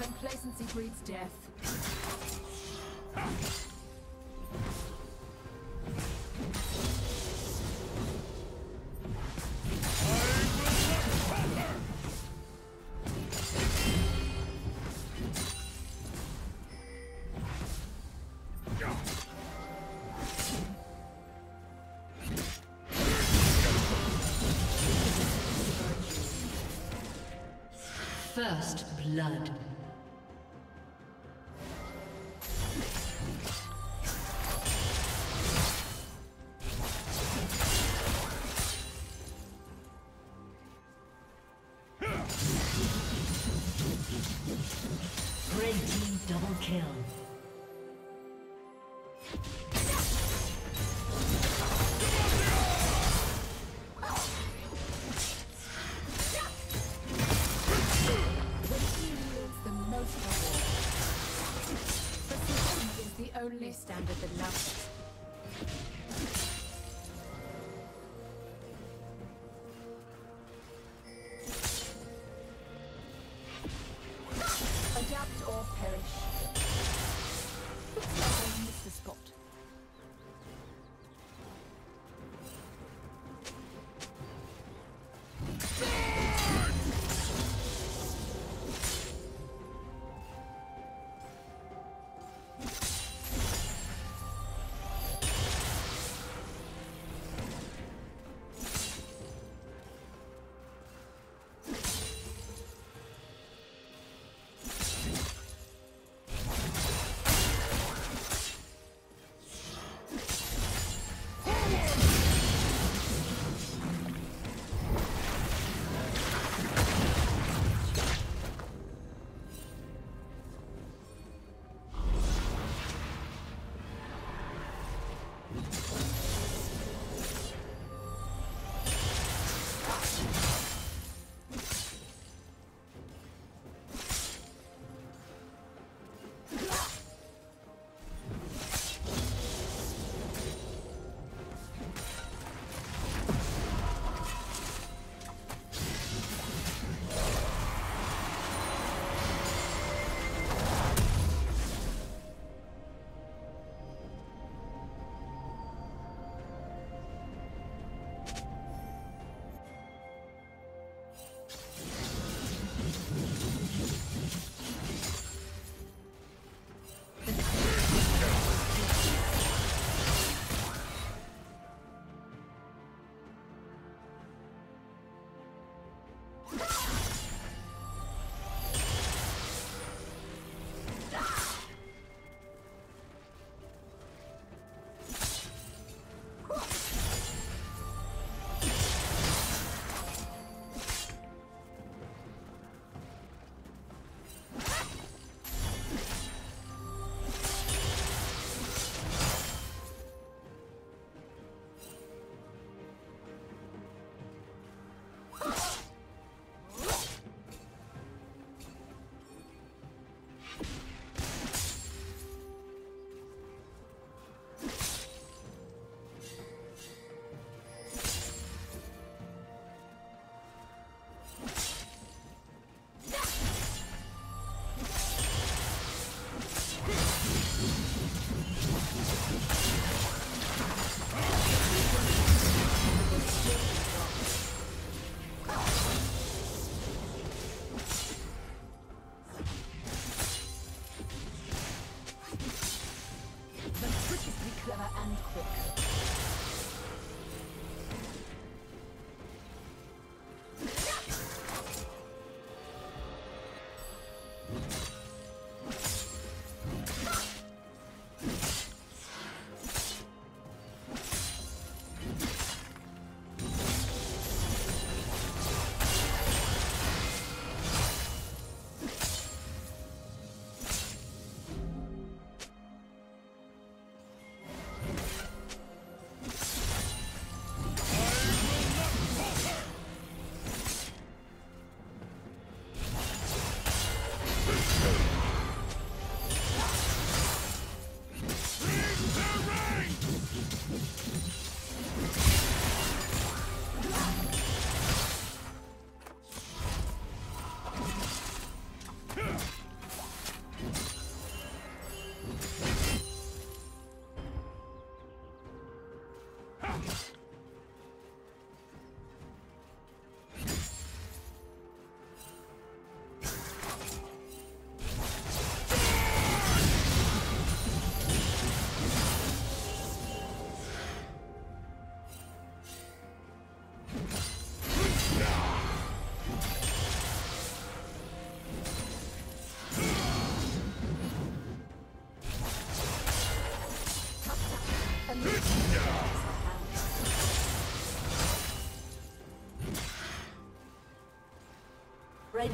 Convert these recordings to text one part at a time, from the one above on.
Complacency breeds death. First blood. Red team double kill. Only standard that lasts. Adapt or perish. I miss the spot.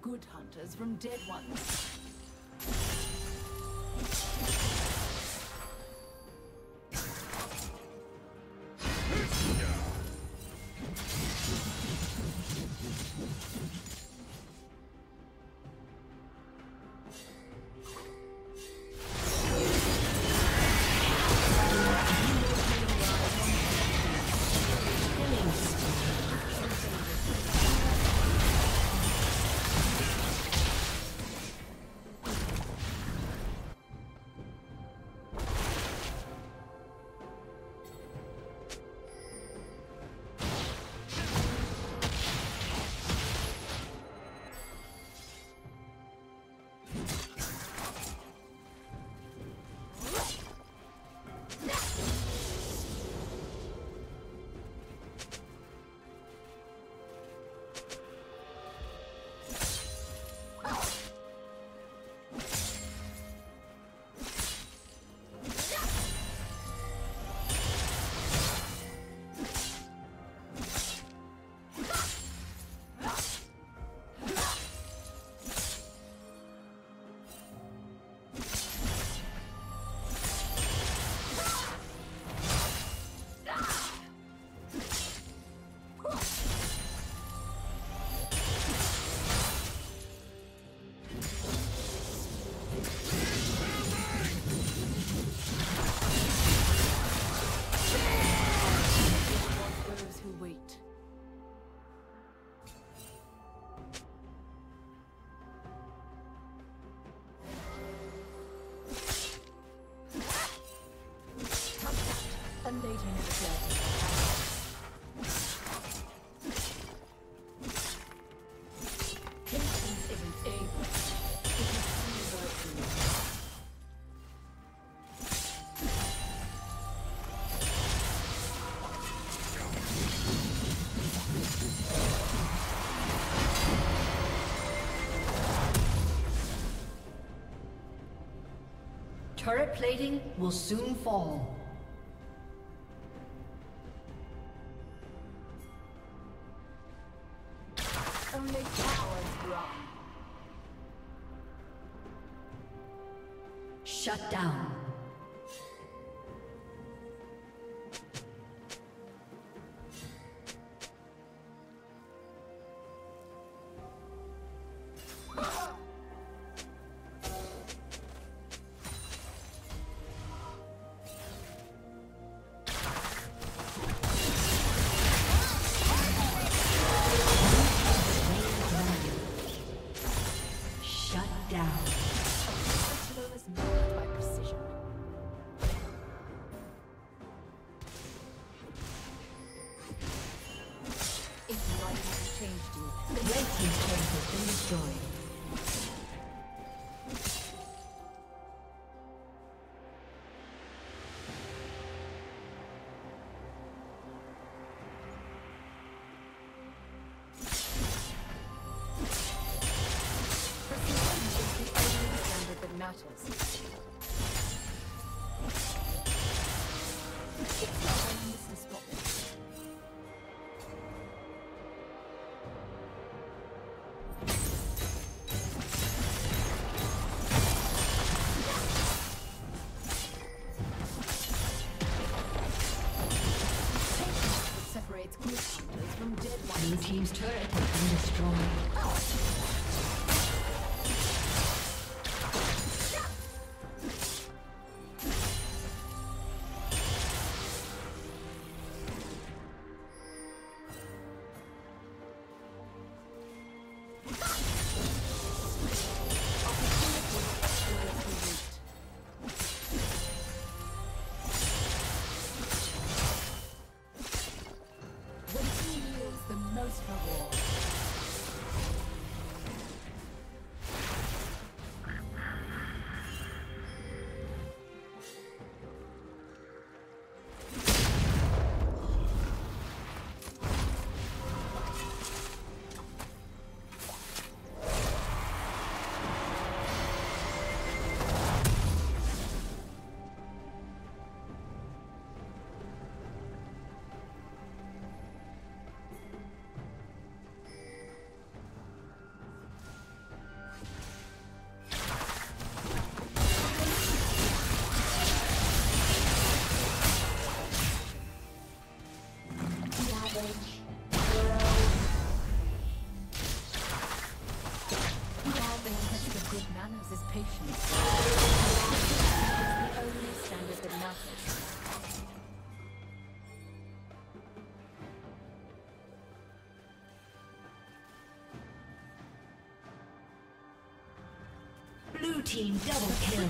Good hunters from dead ones. Turret plating will soon fall. Shut down. Blue team's turret has been destroyed. Blue team double kill.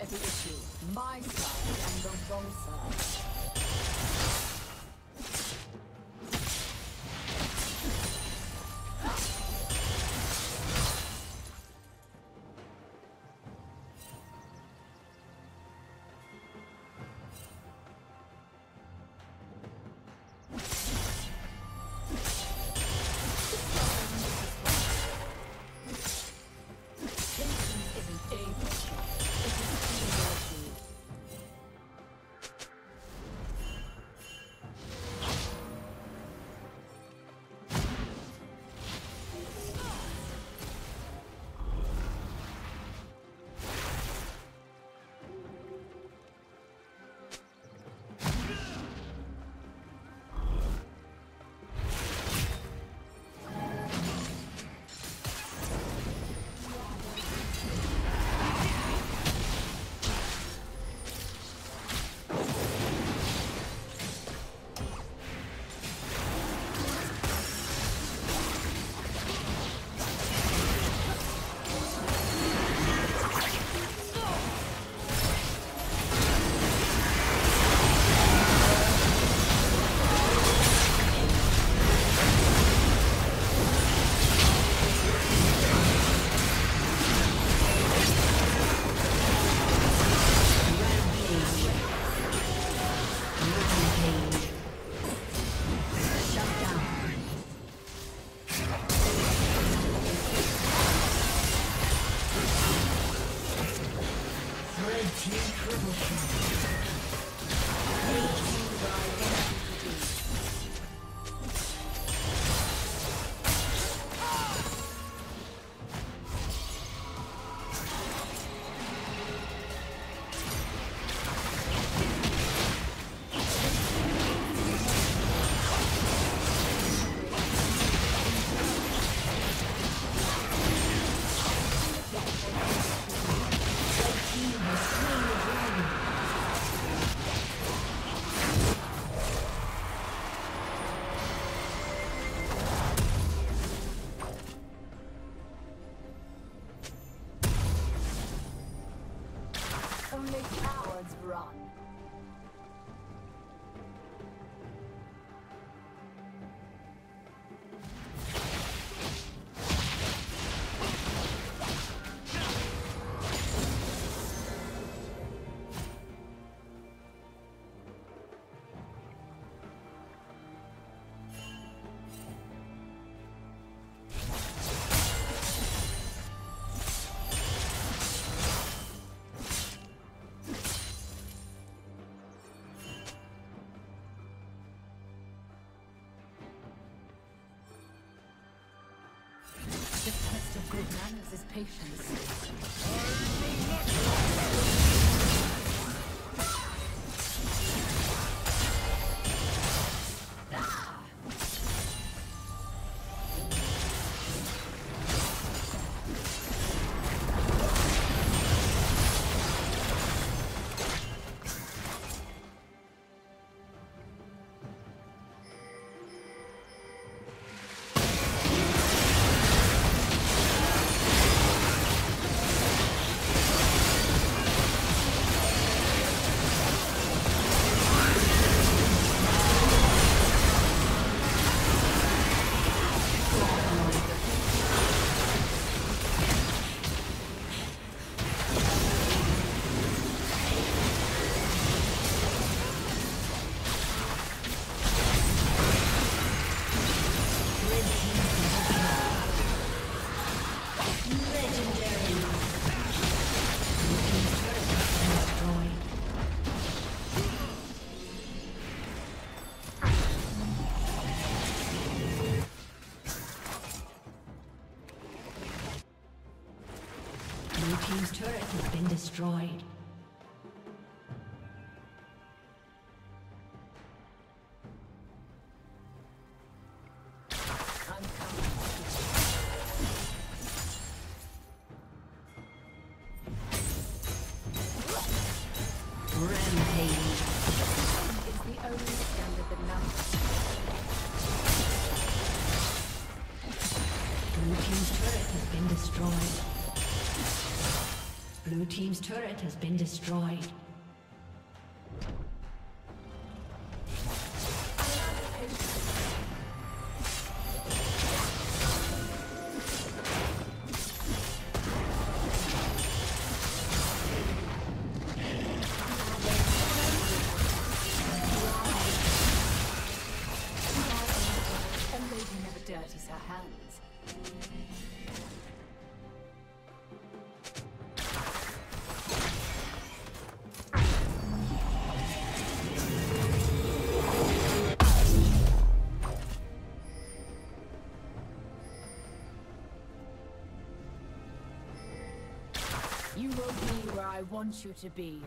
Every issue, my side and the wrong side. His patience. Destroyed. Blue team's turret has been destroyed. You will be where I want you to be.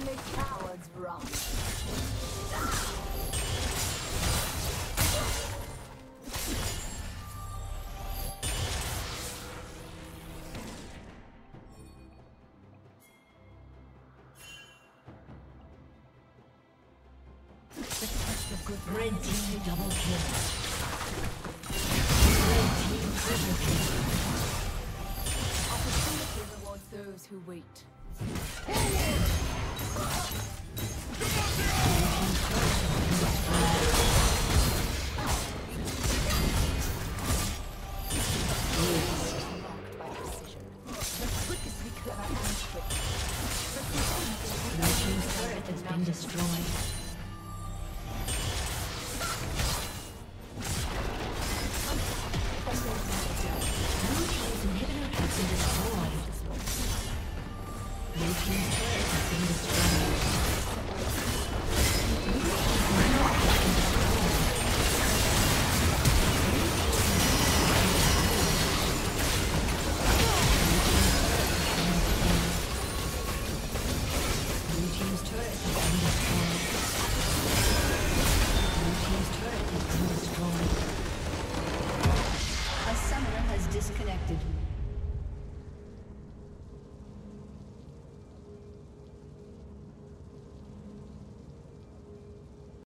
from the coward's wrath. Red team double kill. Red team triple kill. Opportunity rewards those who wait.